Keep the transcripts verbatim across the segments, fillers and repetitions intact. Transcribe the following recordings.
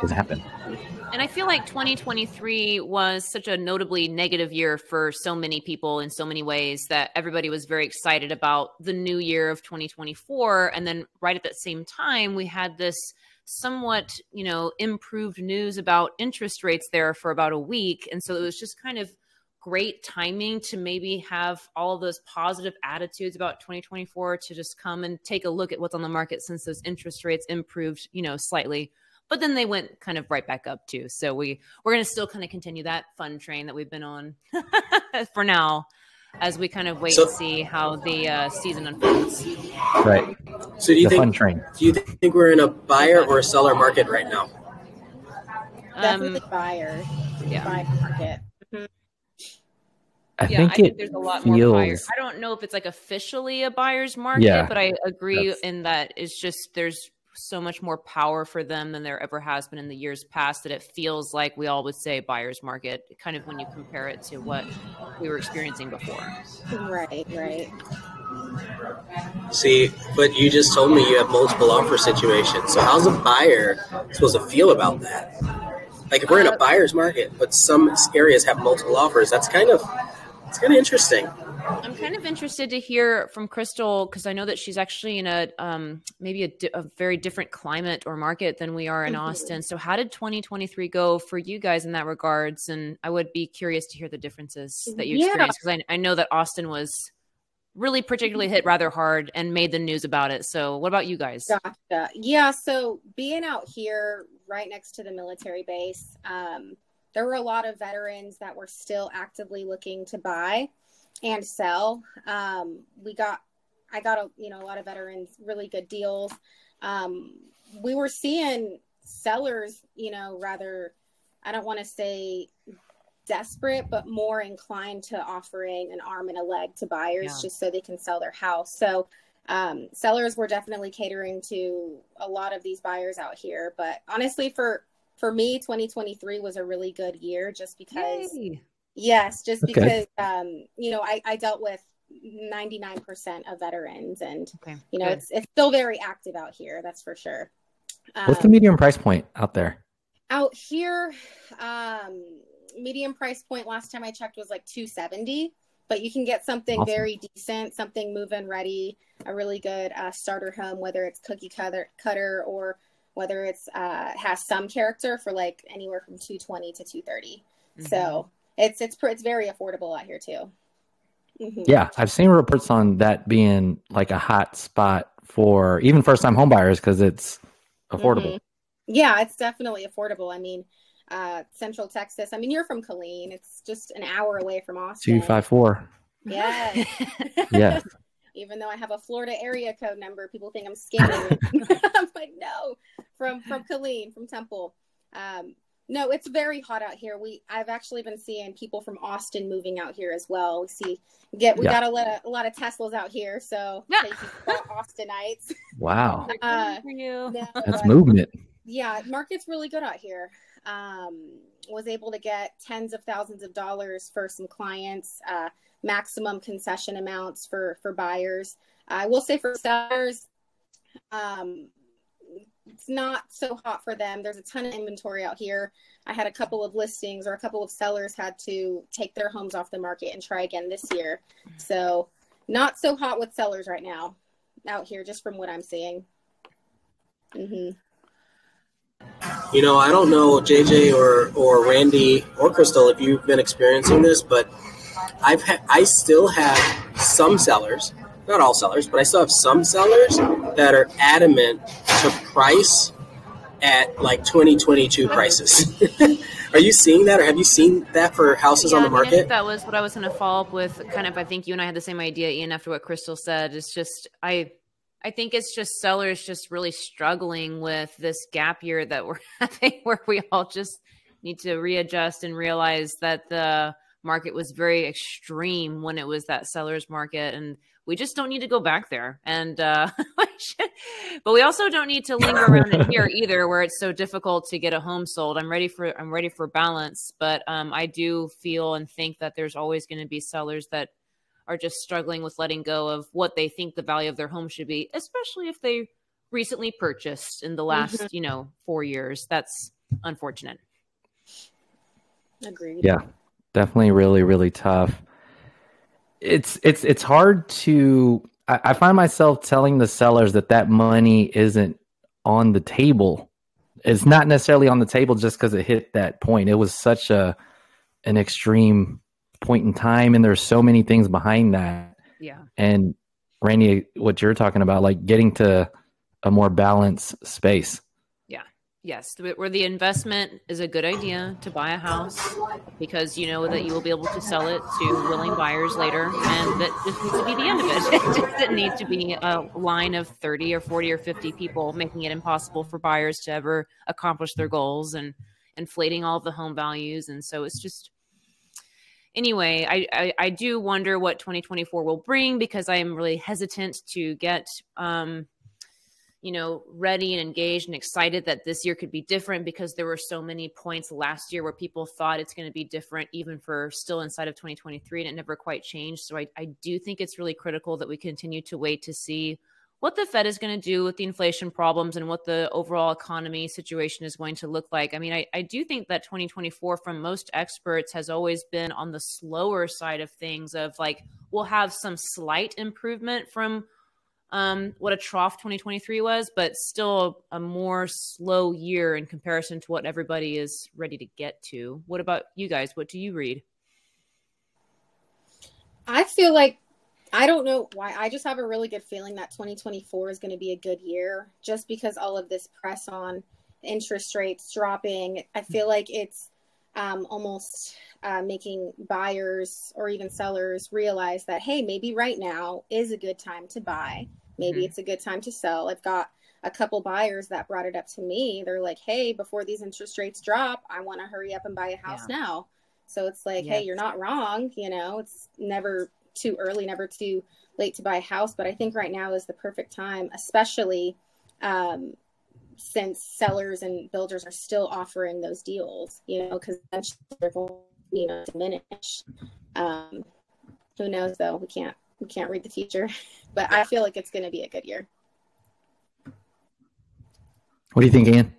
can happen. And I feel like twenty twenty-three was such a notably negative year for so many people in so many ways that everybody was very excited about the new year of twenty twenty-four. And then right at that same time, we had this somewhat, you know, improved news about interest rates there for about a week. And so it was just kind of great timing to maybe have all of those positive attitudes about twenty twenty-four to just come and take a look at what's on the market since those interest rates improved, you know, slightly. But then they went kind of right back up too. So we, we're going to still kind of continue that fun train that we've been on for now as we kind of wait so, to see how the uh, season unfolds. Right. So do you the think, fun train. Do you think we're in a buyer or a seller market right now? Definitely um, buyer. Yeah. Buy market. Mm-hmm. I yeah, think I it think there's a lot feels... more buyers. I don't know if it's like officially a buyer's market, yeah, but I agree that's... in that it's just there's so much more power for them than there ever has been in the years past that it feels like we all would say buyer's market kind of when you compare it to what we were experiencing before. Right, right. See, but you just told me you have multiple offer situations. So how's a buyer supposed to feel about that? Like if we're in a buyer's market, but some areas have multiple offers, that's kind of, it's kind of interesting. I'm kind of interested to hear from Crystal because I know that she's actually in a um, maybe a, di a very different climate or market than we are in mm-hmm. Austin. So how did twenty twenty-three go for you guys in that regards? And I would be curious to hear the differences that you yeah. experienced because I, I know that Austin was really particularly hit rather hard and made the news about it. So what about you guys? Gotcha. Yeah. So being out here right next to the military base, um, there were a lot of veterans that were still actively looking to buy and sell. Um, we got, I got a, you know, a lot of veterans, really good deals. Um, we were seeing sellers, you know, rather, I don't want to say desperate, but more inclined to offering an arm and a leg to buyers yeah. just so they can sell their house. So, um, sellers were definitely catering to a lot of these buyers out here, but honestly for, for me, twenty twenty-three was a really good year just because Yay. Yes, just okay. because, um, you know, I, I dealt with ninety-nine percent of veterans and, okay. you know, Good. it's it's still very active out here. That's for sure. Um, What's the medium price point out there? Out here, um, medium price point last time I checked was like two seventy, but you can get something awesome. Very decent, something move-in ready, a really good uh, starter home, whether it's cookie cutter, cutter or whether it's uh, has some character for like anywhere from two twenty to two thirty. Mm-hmm. So It's it's it's very affordable out here too. Mm-hmm. Yeah, I've seen reports on that being like a hot spot for even first time homebuyers because it's affordable. Mm-hmm. Yeah, it's definitely affordable. I mean, uh, Central Texas. I mean, you're from Killeen. It's just an hour away from Austin. two five four. Yeah. yeah. Even though I have a Florida area code number, people think I'm scamming. I'm like, no, from from Killeen, from Temple. Um, No, it's very hot out here. We I've actually been seeing people from Austin moving out here as well. We see get we yeah. got a lot of a lot of Teslas out here, so yeah. thank you for Austinites. Wow, uh, for you. No, that's movement. Yeah, market's really good out here. Um, was able to get tens of thousands of dollars for some clients, uh, maximum concession amounts for for buyers. I will say for sellers, um. it's not so hot for them. There's a ton of inventory out here. I had a couple of listings or a couple of sellers had to take their homes off the market and try again this year. So not so hot with sellers right now out here, just from what I'm seeing. Mm-hmm. You know, I don't know, J J or, or Randy or Crystal, if you've been experiencing this, but I've ha I still have some sellers, not all sellers, but I still have some sellers that are adamant to price at like twenty twenty-two prices. Are you seeing that or have you seen that for houses yeah, on the market? I think that was what I was going to follow up with. Kind of, I think you and I had the same idea, Ian, after what Crystal said. It's just, I, I think it's just sellers just really struggling with this gap year that we're having where we all just need to readjust and realize that the market was very extreme when it was that seller's market. And we just don't need to go back there. And, uh, but we also don't need to linger around in here either, where it's so difficult to get a home sold. I'm ready for, I'm ready for balance, but, um, I do feel and think that there's always going to be sellers that are just struggling with letting go of what they think the value of their home should be, especially if they recently purchased in the last, mm-hmm. you know, four years. That's, unfortunate. Agreed. Yeah, definitely really, really tough. It's, it's, it's hard to, I, I find myself telling the sellers that that money isn't on the table. It's not necessarily on the table just because it hit that point. It was such a, an extreme point in time. And there's so many things behind that. Yeah. And Randy, what you're talking about, like getting to a more balanced space. Yes, where the investment is a good idea to buy a house because you know that you will be able to sell it to willing buyers later, and that just needs to be the end of it. It just doesn't need to be a line of thirty or forty or fifty people making it impossible for buyers to ever accomplish their goals and inflating all of the home values. And so it's just, anyway, I, I, I do wonder what twenty twenty-four will bring, because I am really hesitant to get um, – you know, ready and engaged and excited that this year could be different, because there were so many points last year where people thought it's going to be different even for still inside of twenty twenty-three, and it never quite changed. So I, I do think it's really critical that we continue to wait to see what the Fed is going to do with the inflation problems and what the overall economy situation is going to look like. I mean, I, I do think that twenty twenty-four from most experts has always been on the slower side of things, of like, we'll have some slight improvement from Um, what a trough twenty twenty-three was, but still a more slow year in comparison to what everybody is ready to get to. What about you guys? What do you read? I feel like, I don't know why, I just have a really good feeling that twenty twenty-four is going to be a good year, just because all of this press on interest rates dropping. I feel like it's um, almost uh, making buyers or even sellers realize that, hey, maybe right now is a good time to buy. Maybe it's a good time to sell. I've got a couple buyers that brought it up to me. They're like, hey, before these interest rates drop, I want to hurry up and buy a house yeah. now. So it's like, yes. hey, you're not wrong. You know, it's never too early, never too late to buy a house. But I think right now is the perfect time, especially um, since sellers and builders are still offering those deals, you know, because eventually they're going to, you know, diminish. Um, who knows, though? We can't. We can't read the future, but I feel like it's going to be a good year. What do you think, Ann?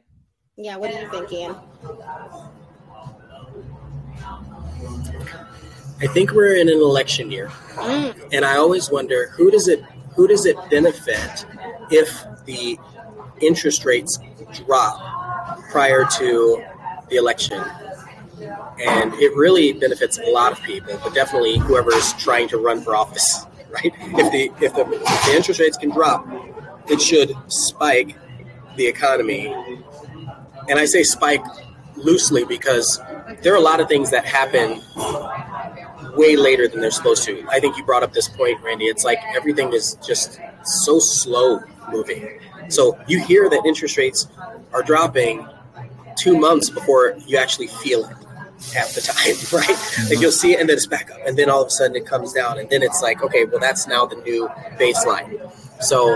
Yeah, what do you think, Ann? I think we're in an election year, mm. and I always wonder who does it who does it benefit if the interest rates drop prior to the election. And it really benefits a lot of people, but definitely whoever is trying to run for office. Right? If the if the, if the interest rates can drop, it should spike the economy. And I say spike loosely because there are a lot of things that happen way later than they're supposed to. I think you brought up this point, Randy. It's like everything is just so slow moving. So you hear that interest rates are dropping two months before you actually feel it half the time, right? Like you'll see it and then it's back up, and then all of a sudden it comes down, and then it's like, okay, well, that's now the new baseline. So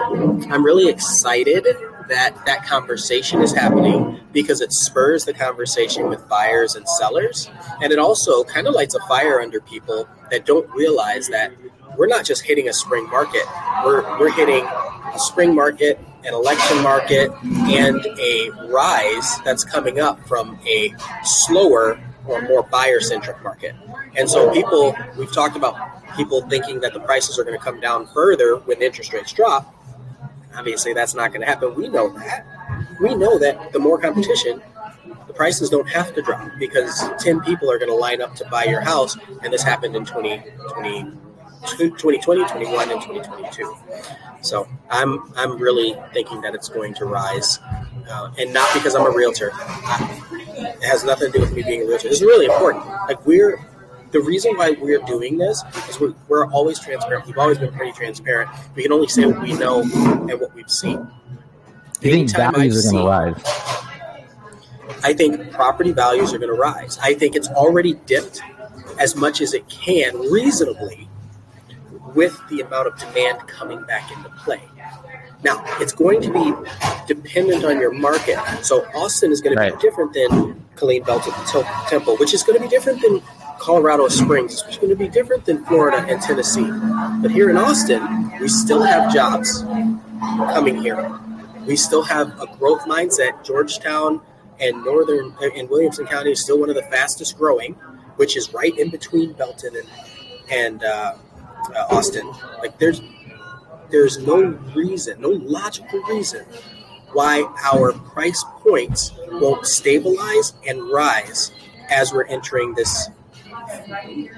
I'm really excited that that conversation is happening, because it spurs the conversation with buyers and sellers, and it also kind of lights a fire under people that don't realize that we're not just hitting a spring market. We're we're hitting a spring market, an election market, and a rise that's coming up from a slower or more buyer-centric market. And so people, we've talked about people thinking that the prices are going to come down further when interest rates drop. Obviously, that's not going to happen. We know that. We know that the more competition, the prices don't have to drop, because ten people are going to line up to buy your house, and this happened in twenty twenty, twenty twenty, twenty-one, and twenty twenty-two. So I'm I'm really thinking that it's going to rise, uh, and not because I'm a realtor. I, It has nothing to do with me being a realtor. This is really important. Like we're the reason why we're doing this is we're, we're always transparent. We've always been pretty transparent. We can only say what we know and what we've seen. Do you think values are going to rise? I think property values are going to rise. I think it's already dipped as much as it can reasonably with the amount of demand coming back into play. Now, it's going to be dependent on your market. So Austin is going to right. be different than Killeen, Belton, Temple, which is going to be different than Colorado Springs. It's going to be different than Florida and Tennessee. But here in Austin, we still have jobs coming here. We still have a growth mindset. Georgetown, and northern and Williamson County is still one of the fastest growing, which is right in between Belton and and uh, uh, Austin. Like there's there's no reason, no logical reason why our price points won't stabilize and rise as we're entering this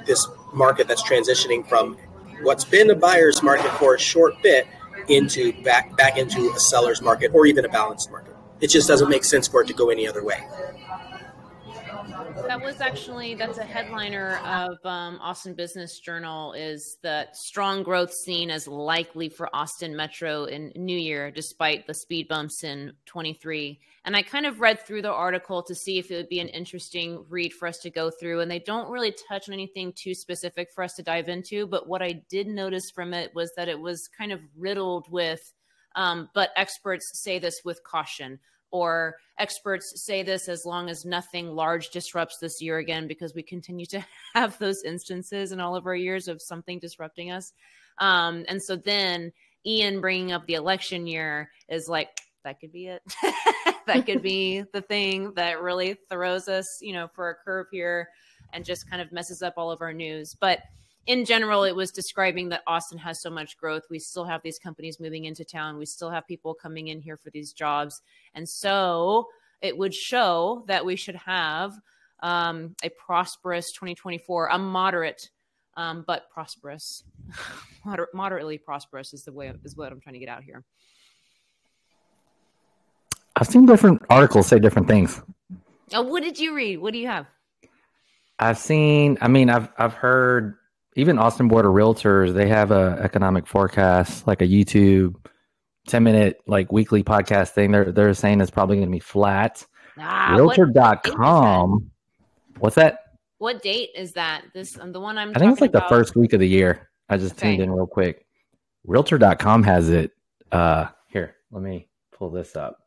this market that's transitioning from what's been a buyer's market for a short bit into back back into a seller's market or even a balanced market. It just doesn't make sense for it to go any other way. That was actually, that's a headliner of um, Austin Business Journal, is the strong growth seen as likely for Austin Metro in New Year, despite the speed bumps in twenty-three. And I kind of read through the article to see if it would be an interesting read for us to go through. And they don't really touch on anything too specific for us to dive into. But what I did notice from it was that it was kind of riddled with, um, but experts say this with caution. Or experts say this as long as nothing large disrupts this year again, because we continue to have those instances in all of our years of something disrupting us. Um, and so then Ian bringing up the election year is like, that could be it. That could be the thing that really throws us, you know, for a curve here and just kind of messes up all of our news. But in general, it was describing that Austin has so much growth. We still have these companies moving into town. We still have people coming in here for these jobs. And so it would show that we should have um, a prosperous twenty twenty-four, a moderate, um, but prosperous, Moder- moderately prosperous is the way is what I'm trying to get out here. I've seen different articles say different things. Oh, what did you read? What do you have? I've seen, I mean, I've, I've heard... Even Austin Board of Realtors, they have a economic forecast, like a YouTube ten minute like weekly podcast thing. They're they're saying it's probably going to be flat. Ah, Realtor dot com. What What's that? What date is that? This um, the one I'm. I think it's like about. The first week of the year. I just okay. tuned in real quick. Realtor dot com has it. Uh, here, let me pull this up.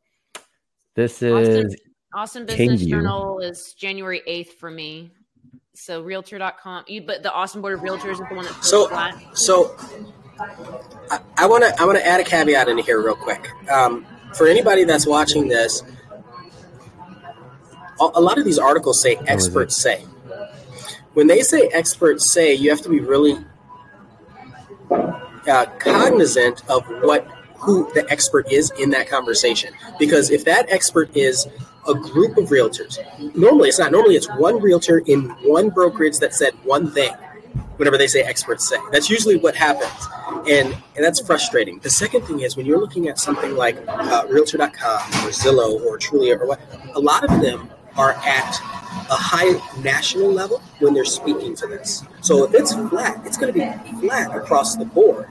This is Austin, Austin Business Journal is January eighth for me. So Realtor dot com, you, but the Austin Board of Realtors is the one that's so flat. So I want to I want to add a caveat in here real quick. Um, for anybody that's watching this, a, a lot of these articles say experts say. When they say experts say, you have to be really uh, cognizant of what who the expert is in that conversation, because if that expert is a group of realtors. Normally, it's not. Normally, it's one realtor in one brokerage that said one thing whenever they say experts say. That's usually what happens, and, and that's frustrating. The second thing is when you're looking at something like uh, Realtor dot com or Zillow or Trulia or what, a lot of them are at a high national level when they're speaking to this. So if it's flat, it's going to be flat across the board,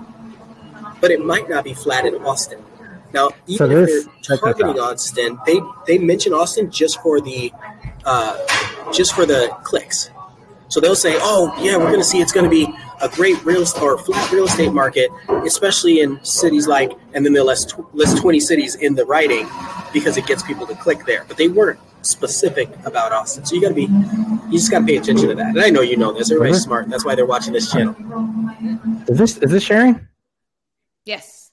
but it might not be flat in Austin. Now, even so if they're targeting Austin, they, they mention Austin just for the uh, just for the clicks. So they'll say, "Oh, yeah, we're going to see it's going to be a great real or flat real estate market, especially in cities like." And then they'll list list twenty cities in the writing because it gets people to click there. But they weren't specific about Austin, so you got to be you just got to pay attention to that. And I know you know this. Everybody's mm-hmm. smart. That's why they're watching this channel. Is this is this sharing? Yes.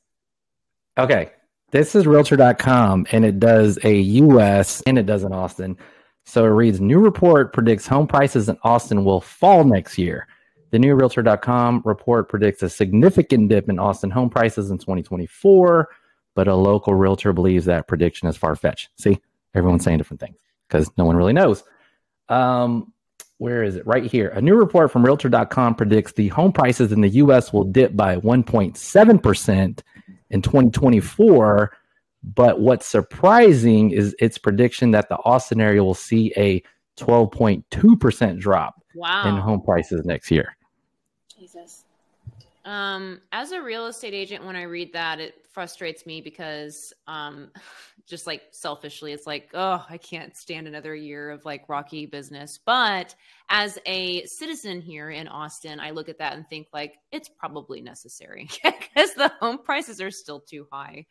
Okay. This is Realtor dot com, and it does a U S and it does an Austin. So it reads, new report predicts home prices in Austin will fall next year. The new Realtor dot com report predicts a significant dip in Austin home prices in twenty twenty-four, but a local realtor believes that prediction is far-fetched. See, everyone's saying different things because no one really knows. Um, where is it? Right here. A new report from Realtor dot com predicts the home prices in the U S will dip by one point seven percent in twenty twenty-four, but what's surprising is its prediction that the Austin area will see a twelve point two percent drop wow. in home prices next year. Jesus. Um, as a real estate agent, when I read that, it frustrates me because um, just like selfishly, it's like, oh, I can't stand another year of like rocky business. But as a citizen here in Austin, I look at that and think like, it's probably necessary because the home prices are still too high.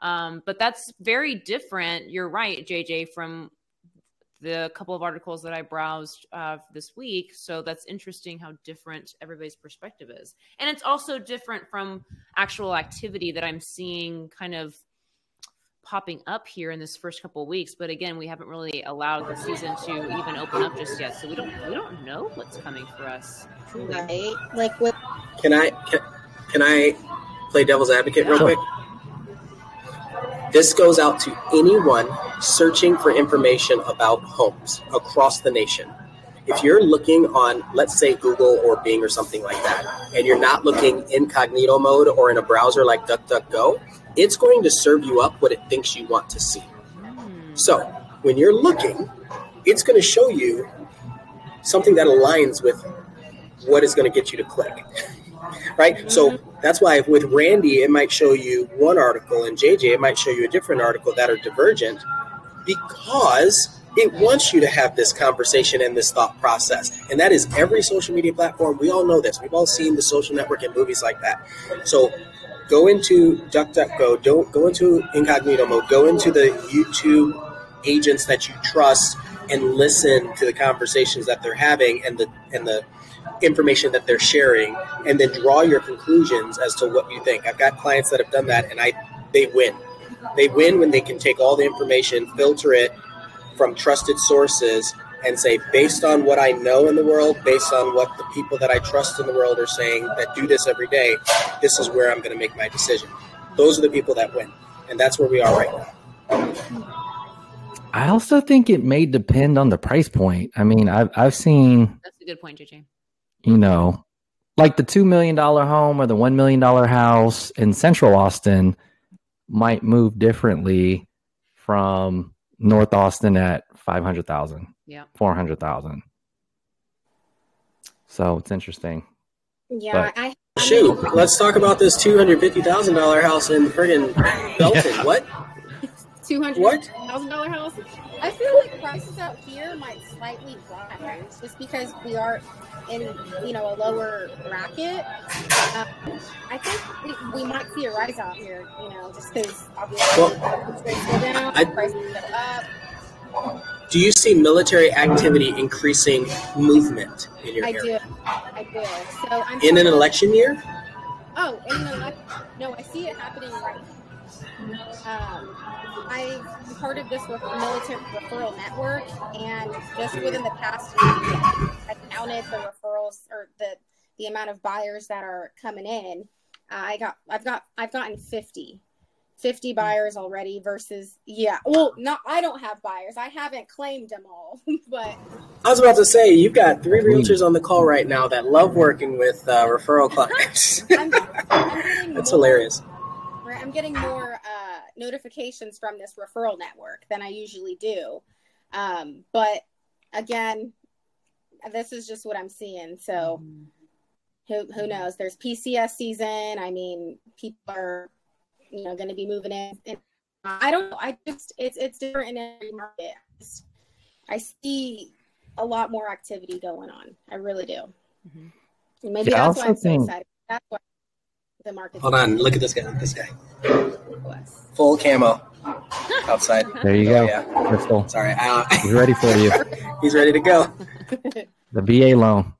Um, but that's very different. You're right, J J, from the couple of articles that I browsed uh, this week. So that's interesting how different everybody's perspective is. And it's also different from actual activity that I'm seeing kind of popping up here in this first couple of weeks. But again, we haven't really allowed the season to even open up just yet. So we don't, we don't know what's coming for us. Right. Like, what? Can I, can, can I play devil's advocate yeah. real quick? This goes out to anyone searching for information about homes across the nation. If you're looking on, let's say, Google or Bing or something like that, and you're not looking incognito mode or in a browser like DuckDuckGo, it's going to serve you up what it thinks you want to see. So when you're looking, it's going to show you something that aligns with what is going to get you to click. Right? So that's why with Randy, it might show you one article, and J J, it might show you a different article that are divergent, because it wants you to have this conversation and this thought process. And that is every social media platform. We all know this. We've all seen The Social Network and movies like that. So go into DuckDuckGo. Don't go into incognito mode. Go into the YouTube agents that you trust and listen to the conversations that they're having and the and the information that they're sharing, and then draw your conclusions as to what you think. I've got clients that have done that, and I they win. They win when they can take all the information, filter it from trusted sources, and say, based on what I know in the world, based on what the people that I trust in the world are saying that do this every day, this is where I'm going to make my decision. Those are the people that win, and that's where we are right now. I also think it may depend on the price point. I mean, I've, I've seen... That's a good point, J J. You know, like the two million dollar home or the one million dollar house in Central Austin might move differently from North Austin at five hundred thousand dollars, yeah. four hundred thousand dollars. So it's interesting. Yeah. But, I, I shoot, mean, let's talk about this two hundred fifty thousand dollar house in friggin' Belton. Yeah. What? two hundred thousand dollar house? I feel like prices out here might slightly rise just because we are in, you know, a lower bracket. Um, I think we, we might see a rise out here, you know, just because obviously well, rates go down, I, prices go up. Do you see military activity increasing movement in your I area? I do. I do. So I'm in an election year? Oh, in an election? No, I see it happening right now. Um, I've heard of this with Militant Referral Network, and just within the past week, I counted the referrals or the, the amount of buyers that are coming in. Uh, I got, I've got, I've gotten fifty, fifty buyers already versus, yeah. Well, not, I don't have buyers. I haven't claimed them all, but. I was about to say, you've got three realtors on the call right now that love working with uh, referral clients. I'm, I'm That's hilarious. I'm getting more uh, notifications from this referral network than I usually do. Um, but again, this is just what I'm seeing. So who who knows? There's P C S season. I mean, people are, you know, going to be moving in. And I don't know. I just, it's, it's different in every market. I see a lot more activity going on. I really do. Mm-hmm. And maybe yeah, that's why I'm so think- excited. That's why. The market. Hold on, look at this guy. This guy, full camo, outside. There you oh, go. Yeah. Crystal. Sorry, I don't... he's ready for you. He's ready to go. The V A loan.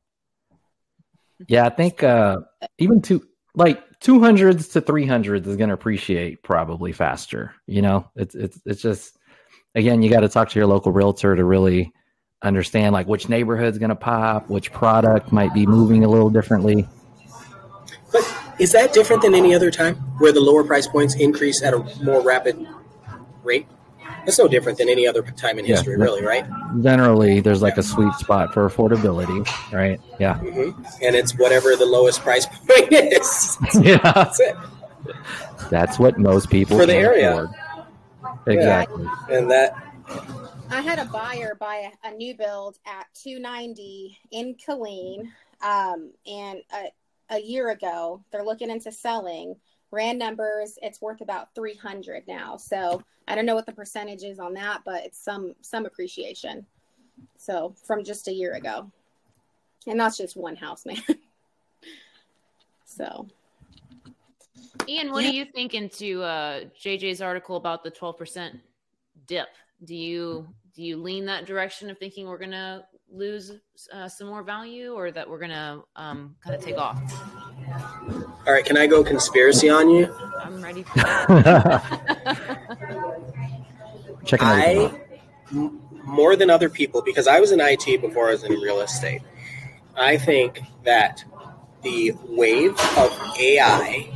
Yeah, I think uh, even two like two hundreds to three hundreds is going to appreciate probably faster. You know, it's it's it's just again, you got to talk to your local realtor to really understand like which neighborhood's going to pop, which product might be moving a little differently. But is that different than any other time where the lower price points increase at a more rapid rate? That's no different than any other time in yeah, history, really, right? Generally, there's like yeah. a sweet spot for affordability, right? Yeah. Mm-hmm. And it's whatever the lowest price point is. Yeah. That's it. That's what most people for the area. Afford. Exactly. Yeah. And that. I had a buyer buy a, a new build at two ninety in Killeen, um, and a. a year ago, they're looking into selling, ran numbers, it's worth about three hundred now. So I don't know what the percentage is on that, but it's some, some appreciation. So from just a year ago, and that's just one house, man. So. Ian, what yeah. do you think into uh, J J's article about the twelve percent dip? Do you, do you lean that direction of thinking we're going to lose uh, some more value, or that we're gonna um, kind of take off? All right, can I go conspiracy on you? I'm ready for that. checking everything out? More than other people, because I was in I T before I was in real estate. I think that the wave of A I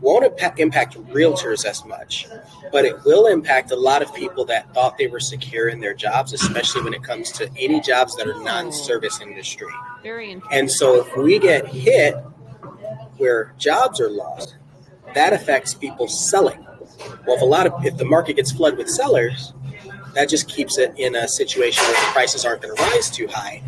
won't impa- impact realtors as much, but it will impact a lot of people that thought they were secure in their jobs, especially when it comes to any jobs that are non-service industry. Very interesting. And so if we get hit where jobs are lost, that affects people selling. Well, if a lot of if the market gets flooded with sellers, that just keeps it in a situation where the prices aren't going to rise too high.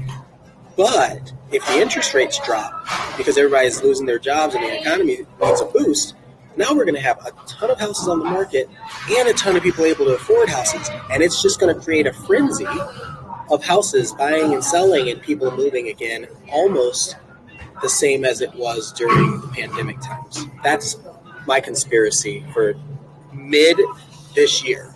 But if the interest rates drop because everybody's losing their jobs and the economy needs a boost, now we're going to have a ton of houses on the market and a ton of people able to afford houses. And it's just going to create a frenzy of houses buying and selling and people moving again, almost the same as it was during the pandemic times. That's my conspiracy for mid this year.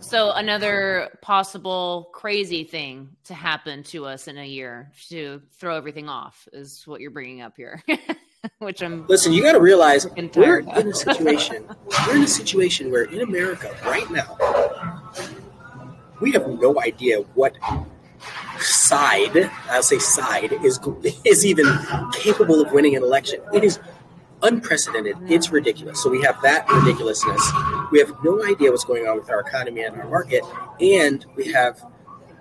So another possible crazy thing to happen to us in a year to throw everything off is what you're bringing up here, which I'm listen. You got to realize we're about. in a situation. We're in a situation where in America right now we have no idea what side, I'll say side, is is even capable of winning an election. It is unprecedented. It's ridiculous. So we have that ridiculousness. We have no idea what's going on with our economy and our market. And we have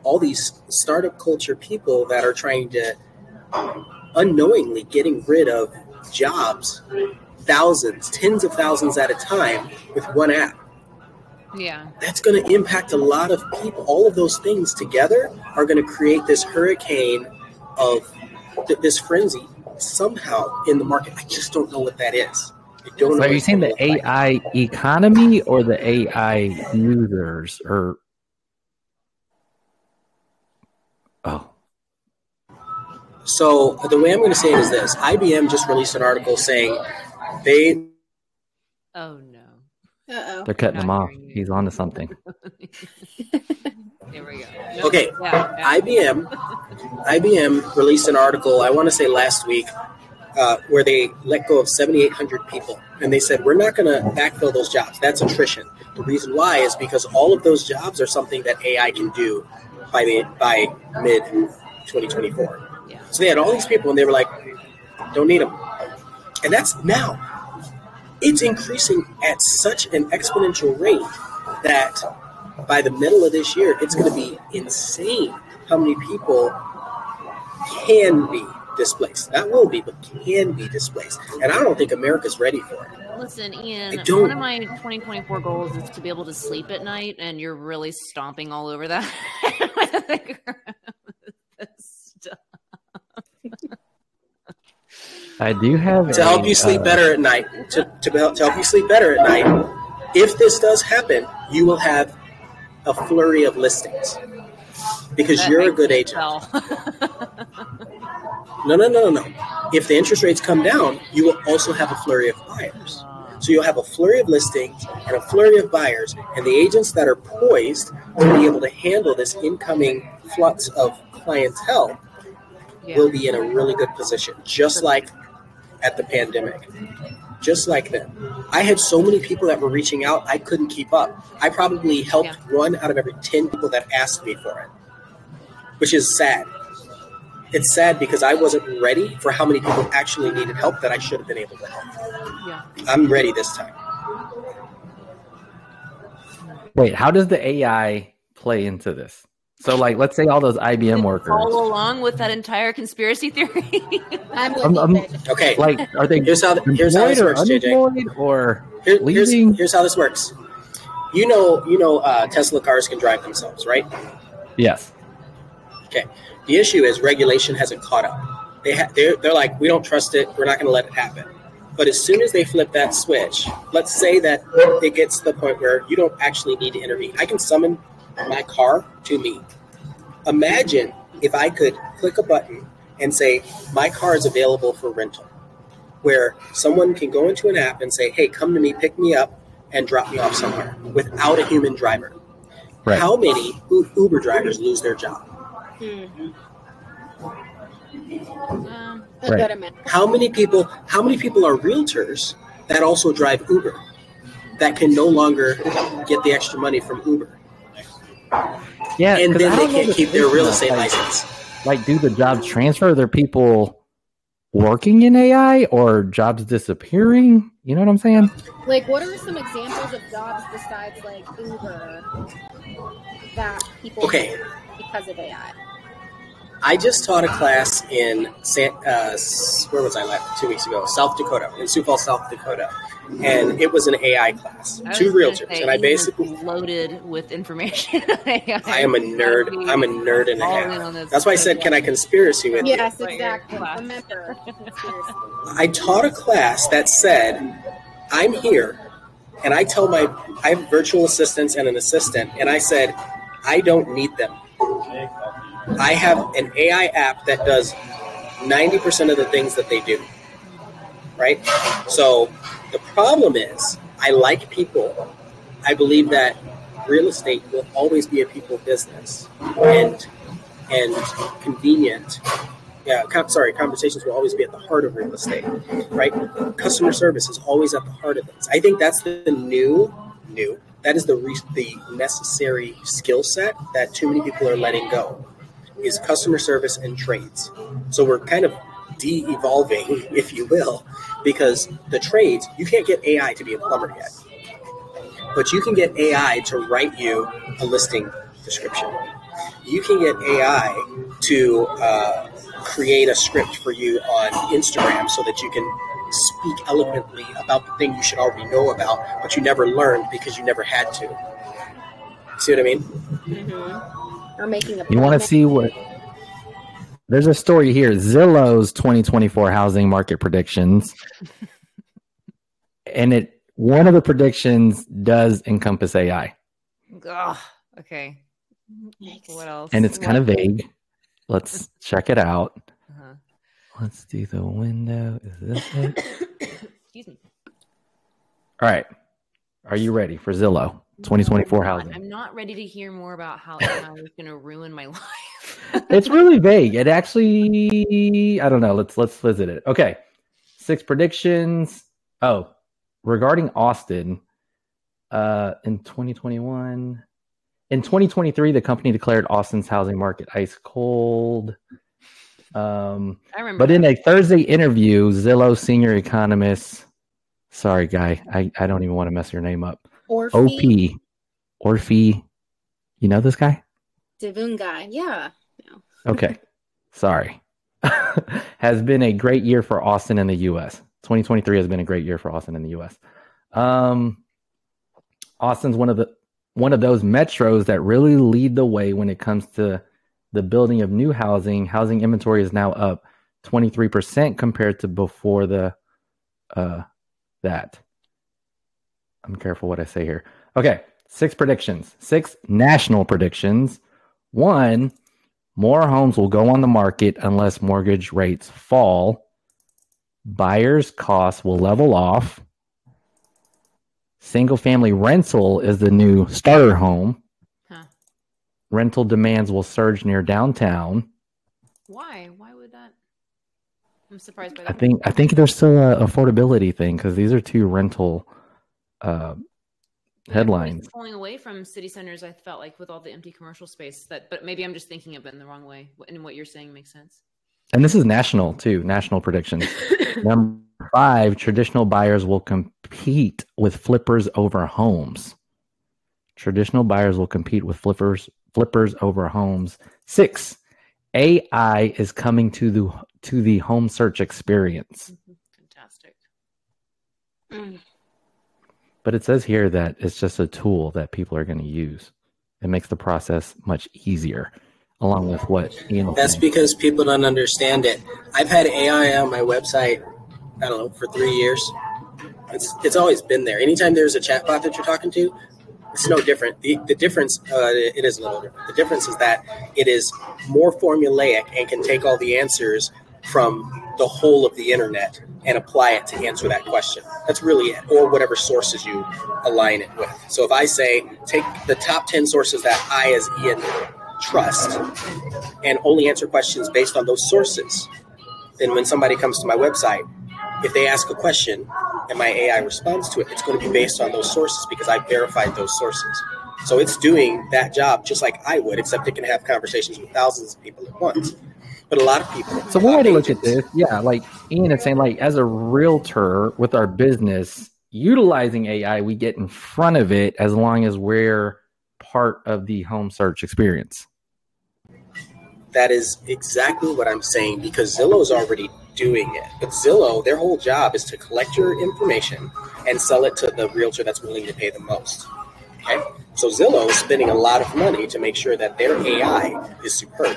all these startup culture people that are trying to unknowingly getting rid of jobs, thousands, tens of thousands at a time with one app. Yeah. That's going to impact a lot of people. All of those things together are going to create this hurricane of th- this frenzy somehow in the market. I just don't know what that is. I don't know. Are you saying the A I economy or the A I users? Or oh, so the way I'm going to say it is this: I B M just released an article saying they. Oh no! Uh-oh. They're cutting him off. He's onto something. There we go. No, okay, yeah, yeah. I B M I B M released an article, I want to say last week, uh, where they let go of seventy-eight hundred people. And they said, we're not going to backfill those jobs. That's attrition. The reason why is because all of those jobs are something that A I can do by the, by mid twenty twenty-four. Yeah. So they had all these people, and they were like, don't need them. And that's now. It's increasing at such an exponential rate that by the middle of this year, it's going to be insane how many people can be displaced. Not will be, but can be displaced. And I don't think America's ready for it. Listen, Ian, one of my twenty twenty-four goals is to be able to sleep at night, and you're really stomping all over that. I do have to a, help you sleep uh, better at night. To, to, to help you sleep better at night. If this does happen, you will have a flurry of listings because that you're a good agent. no, no, no, no, no. If the interest rates come down, you will also have a flurry of buyers. So you'll have a flurry of listings and a flurry of buyers, and the agents that are poised to be able to handle this incoming flux of clientele yeah. will be in a really good position, just like at the pandemic. Just like them. I had so many people that were reaching out, I couldn't keep up. I probably helped yeah. one out of every ten people that asked me for it, which is sad. It's sad because I wasn't ready for how many people actually needed help that I should have been able to help. Yeah. I'm ready this time. Wait, how does the A I play into this? So, like, let's say all those I B M workers follow along with that entire conspiracy theory. I'm, I'm, I'm okay. Like, are they here's how, the, here's how this works, J J. Or Here, here's, here's how this works. You know, you know, uh, Tesla cars can drive themselves, right? Yes. Okay. The issue is regulation hasn't caught up. They ha- they're, they're like, we don't trust it. We're not going to let it happen. But as soon as they flip that switch, let's say that it gets to the point where you don't actually need to intervene. I can summon my car to me. Imagine if I could click a button and say, my car is available for rental, where someone can go into an app and say, hey, come to me, pick me up, and drop me off somewhere without a human driver. Right. How many U- Uber drivers lose their job? Mm-hmm. Um, right. How many people, how many people are realtors that also drive Uber? that can no longer get the extra money from Uber. Yeah, and then they can't keep their real estate license. Like, do the job transfer? Are there people working in A I or jobs disappearing? You know what I'm saying? Like, what are some examples of jobs besides like Uber that people okay. do because of A I? I just taught a class in, San, uh, where was I last? Two weeks ago, South Dakota, in Sioux Falls, South Dakota. And it was an A I class, two realtors. Say, and I basically loaded with information. I am a nerd. I'm a nerd and a half. That's why I said, can I conspiracy with you? Yes, exactly. I taught a class that said, I'm here. And I tell my, I have virtual assistants and an assistant. And I said, I don't need them. I have an A I app that does ninety percent of the things that they do, right? So the problem is, I like people. I believe that real estate will always be a people business, and and convenient. Yeah, com- sorry, conversations will always be at the heart of real estate, right? Customer service is always at the heart of things. I think that's the new, new. That is the re- the necessary skill set that too many people are letting go. Is customer service and trades. So we're kind of de-evolving, if you will, because the trades, you can't get A I to be a plumber yet, but you can get A I to write you a listing description. You can get A I to uh, create a script for you on Instagram so that you can speak eloquently about the thing you should already know about, but you never learned because you never had to. See what I mean? Mm-hmm. Or making a you want to see what there's a story here. Zillow's twenty twenty-four housing market predictions. And it one of the predictions does encompass A I. Ugh, okay. Yikes. What else? And it's kind of vague. Let's check it out. Uh-huh. Let's do the window. Is this it? Excuse me. All right. Are you ready for Zillow? twenty twenty-four housing. I'm not ready to hear more about how A I is going to ruin my life. It's really vague. It actually, I don't know. Let's let's visit it. Okay, six predictions. Oh, regarding Austin, uh, in twenty twenty-one, in twenty twenty-three, the company declared Austin's housing market ice cold. Um, I remember. But in a Thursday interview, Zillow senior economist, sorry guy, I, I don't even want to mess your name up. Orfi. O P. Orfi. You know this guy? Divun guy. Yeah. No. Okay. Sorry. Has been a great year for Austin in the U S twenty twenty-three has been a great year for Austin in the U S Um, Austin's one of the one of those metros that really lead the way when it comes to the building of new housing. Housing inventory is now up twenty-three percent compared to before the uh, that. I'm careful what I say here. Okay, six predictions, six national predictions. One, more homes will go on the market unless mortgage rates fall. Buyers' costs will level off. Single-family rental is the new starter home. Huh. Rental demands will surge near downtown. Why? Why would that? I'm surprised by that. I think I think there's still an affordability thing because these are two rental. Uh, headlines pulling away from city centers. I felt like with all the empty commercial space that, but maybe I'm just thinking of it in the wrong way. And what you're saying makes sense. And this is national too. National predictions. Number five, traditional buyers will compete with flippers over homes. Traditional buyers will compete with flippers, flippers over homes. Six, A I is coming to the, to the home search experience. Mm-hmm. Fantastic. Mm. But it says here that it's just a tool that people are going to use. It makes the process much easier, along with what Ian was That's saying. Because people don't understand it. I've had A I on my website, I don't know, for three years. It's it's always been there. Anytime there's a chatbot that you're talking to, it's no different. The, the difference, uh, it is a little different. The difference is that it is more formulaic and can take all the answers from the whole of the internet and apply it to answer that question. That's really it, or whatever sources you align it with. So if I say, take the top ten sources that I as Ian trust and only answer questions based on those sources, then when somebody comes to my website, if they ask a question and my A I responds to it, it's going to be based on those sources because I verified those sources. So it's doing that job just like I would, except it can have conversations with thousands of people at once. But a lot of people. So one way to look at this, yeah, like Ian is saying, like as a realtor with our business, utilizing A I, we get in front of it as long as we're part of the home search experience. That is exactly what I'm saying, because Zillow is already doing it. But Zillow, their whole job is to collect your information and sell it to the realtor that's willing to pay the most. Okay? So Zillow is spending a lot of money to make sure that their A I is superb.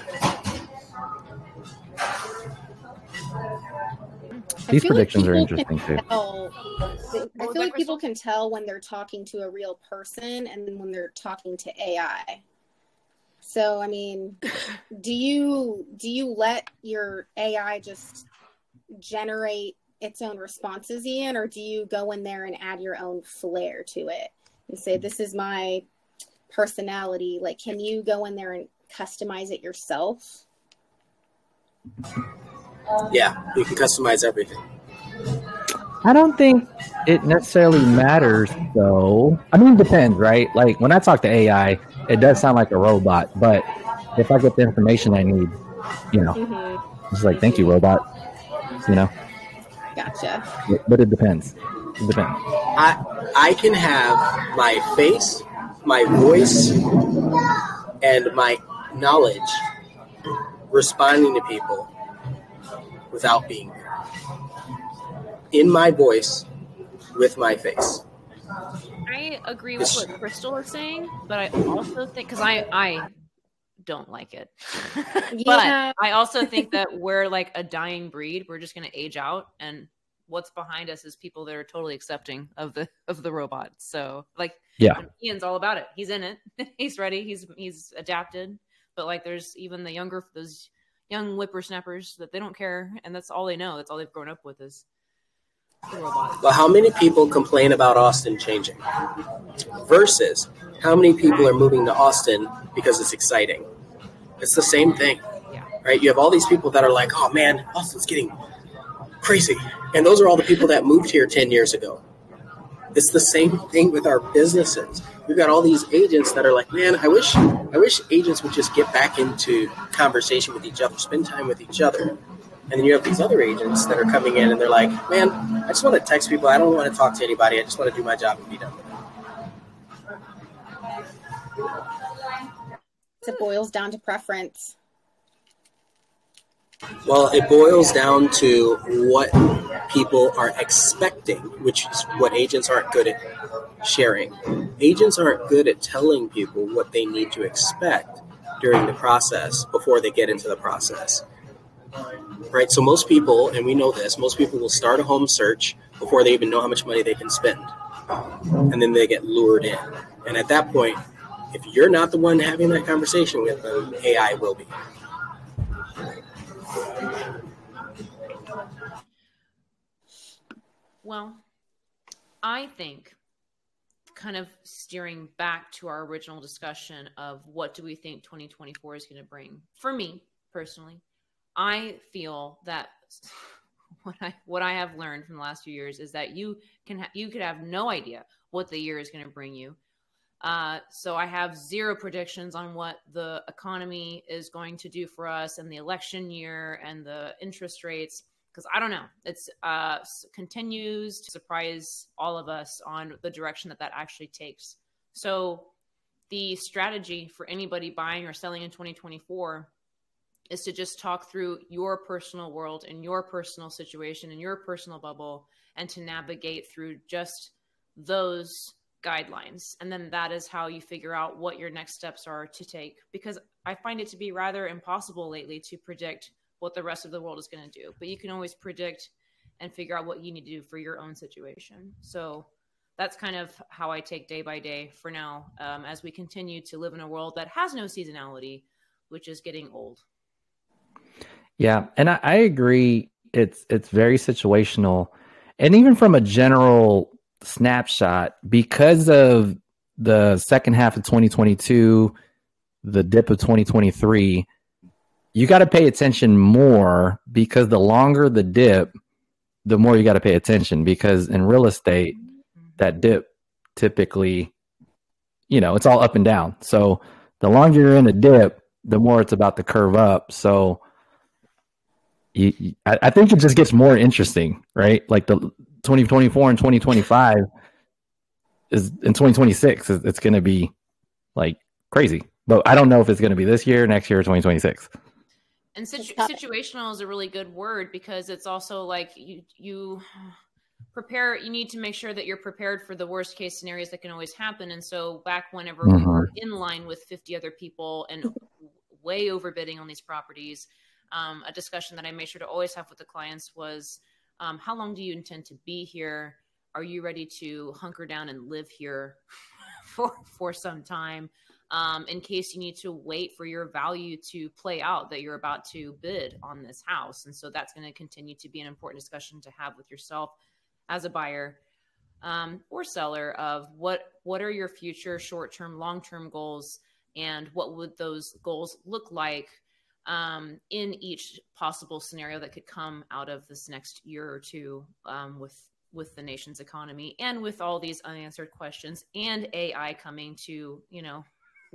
These predictions are interesting too. I feel like people can tell when they're talking to a real person and when they're talking to A I. So, I mean, do you do you let your A I just generate its own responses, Ian, or do you go in there and add your own flair to it and say, this is my personality? Like, can you go in there and customize it yourself? Yeah, you can customize everything. I don't think it necessarily matters, though. I mean, it depends, right? Like, when I talk to A I, it does sound like a robot, but if I get the information I need, you know, mm-hmm. it's like, thank you, robot, you know? Gotcha. But it depends. It depends. I, I can have my face, my voice, and my knowledge responding to people without being there. In my voice, with my face. I agree with what Crystal is saying, but I also think, because I, I don't like it, yeah. But I also think that we're like a dying breed. We're just going to age out. And what's behind us is people that are totally accepting of the, of the robot. So like, yeah, Ian's all about it. He's in it. He's ready. He's, he's adapted, but like, there's even the younger, those young whippersnappers that they don't care. And that's all they know. That's all they've grown up with is the robot. Well, how many people complain about Austin changing versus how many people are moving to Austin because it's exciting? It's the same thing, yeah. Right? You have all these people that are like, oh man, Austin's getting crazy. And those are all the people that moved here ten years ago. It's the same thing with our businesses. We've got all these agents that are like, man, I wish, I wish agents would just get back into conversation with each other, spend time with each other. And then you have these other agents that are coming in and they're like, man, I just want to text people. I don't want to talk to anybody. I just want to do my job and be done with it. It boils down to preference. Well, it boils down to what people are expecting, which is what agents aren't good at sharing. Agents aren't good at telling people what they need to expect during the process before they get into the process. Right, so most people, and we know this, most people will start a home search before they even know how much money they can spend. And then they get lured in. And at that point, if you're not the one having that conversation with them, A I will be. Well, I think kind of steering back to our original discussion of what do we think twenty twenty-four is going to bring, for me personally, I feel that what I what I have learned from the last few years is that you can ha- you could have no idea what the year is going to bring you. Uh, so I have zero predictions on what the economy is going to do for us and the election year and the interest rates, because I don't know. It's uh, continues to surprise all of us on the direction that that actually takes. So the strategy for anybody buying or selling in twenty twenty-four is to just talk through your personal world and your personal situation and your personal bubble and to navigate through just those guidelines. And then that is how you figure out what your next steps are to take, because I find it to be rather impossible lately to predict what the rest of the world is going to do, but you can always predict and figure out what you need to do for your own situation. So that's kind of how I take day by day for now, um, as we continue to live in a world that has no seasonality, which is getting old. Yeah. And I, I agree. It's, it's very situational. And even from a general snapshot, because of the second half of twenty twenty-two, the dip of twenty twenty-three, you got to pay attention more because the longer the dip, the more you got to pay attention, because in real estate, that dip typically, you know, it's all up and down. So the longer you're in a dip, the more it's about to curve up. So you, you, I, I think it just gets more interesting, right? Like the twenty twenty-four and twenty twenty-five is in twenty twenty-six, it's, it's going to be like crazy, but I don't know if it's going to be this year, next year, or twenty twenty-six. And situ situational is a really good word, because it's also like you, you prepare, you need to make sure that you're prepared for the worst case scenarios that can always happen. And so back whenever mm-hmm. we were in line with fifty other people and way overbidding on these properties, um, a discussion that I made sure to always have with the clients was, um, how long do you intend to be here? Are you ready to hunker down and live here for, for some time? Um, in case you need to wait for your value to play out that you're about to bid on this house. And so that's going to continue to be an important discussion to have with yourself as a buyer um, or seller of what, what are your future short-term, long-term goals, and what would those goals look like um, in each possible scenario that could come out of this next year or two um, with, with the nation's economy and with all these unanswered questions and A I coming to, you know,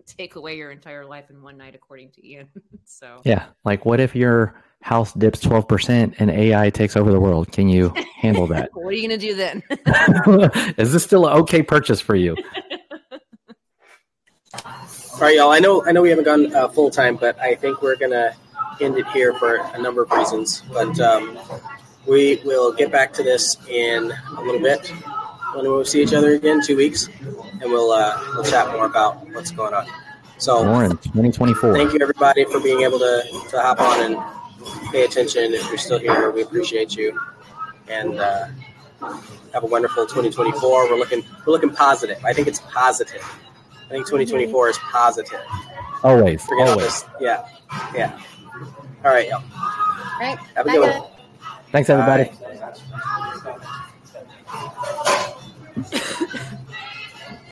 take away your entire life in one night, according to Ian. So yeah, like what if your house dips twelve percent and A I takes over the world? Can you handle that? What are you going to do then? Is this still an okay purchase for you? All right, y'all. I know, I know we haven't gone uh, full time, but I think we're going to end it here for a number of reasons. But um, we will get back to this in a little bit. When we'll see each other again, two weeks, and we'll uh, we'll chat more about what's going on. So, Lauren, twenty twenty-four. Thank you, everybody, for being able to, to hop on and pay attention. If you're still here, we appreciate you, and uh, have a wonderful twenty twenty-four. We're looking we're looking positive. I think it's positive. I think twenty twenty-four is positive. Always, Forget always. Yeah, yeah. All right, y'all. All right. Have a good one. Thanks, everybody. Bye.